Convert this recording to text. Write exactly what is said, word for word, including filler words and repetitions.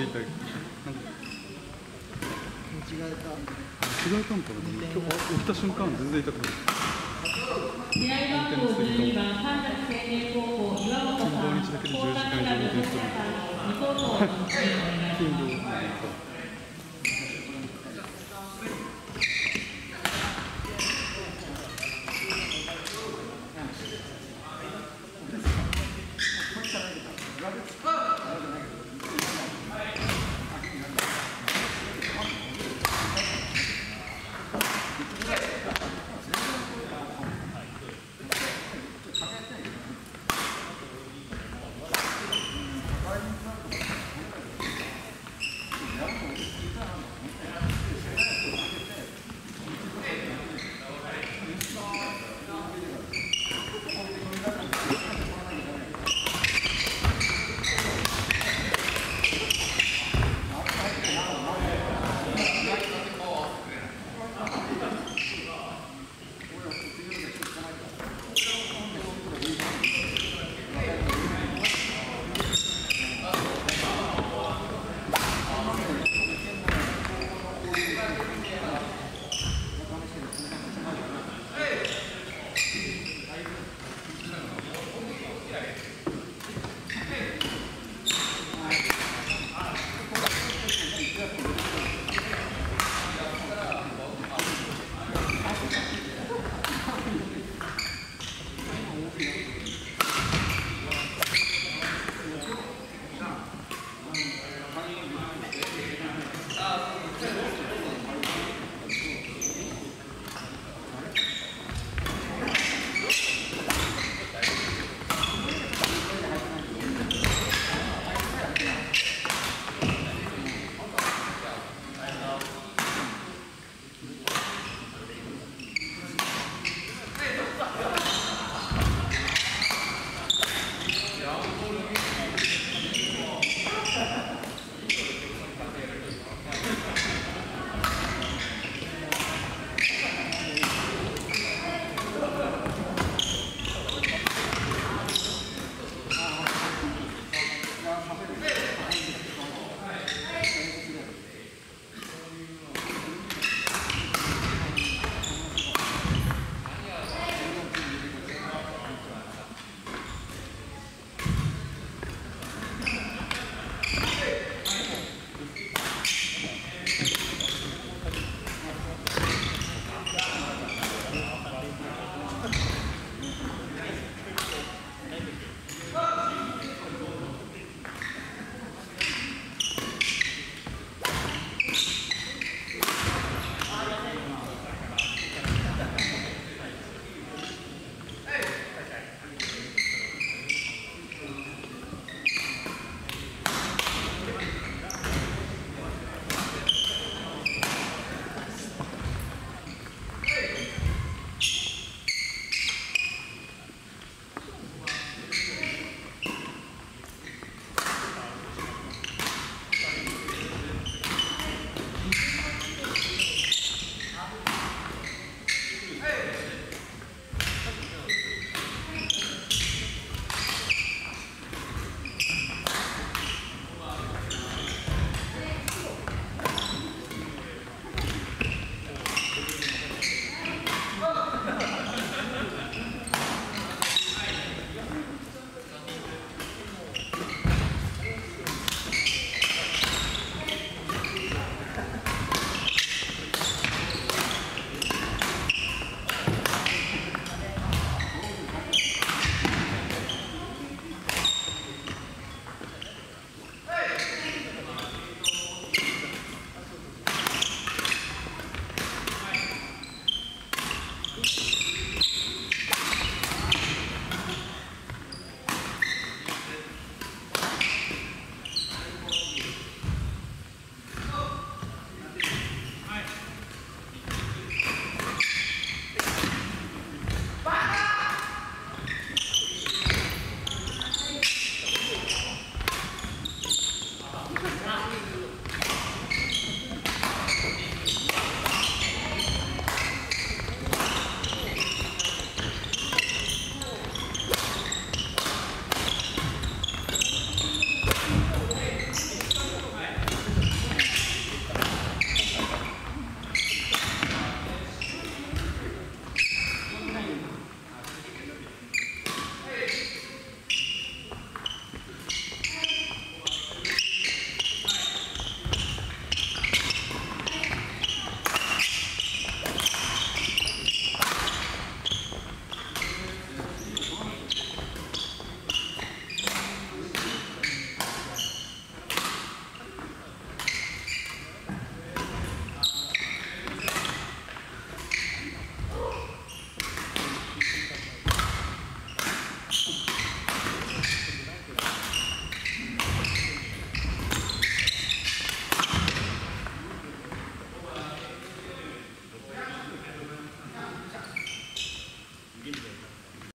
でいたっけ？間違えた。違えたんかな。今日起きた瞬間全然痛くない。試合番号じゅうにばん、神崎清明高校岩本さん。近藤日だけでじゅうじかん以上運転してる。金剛。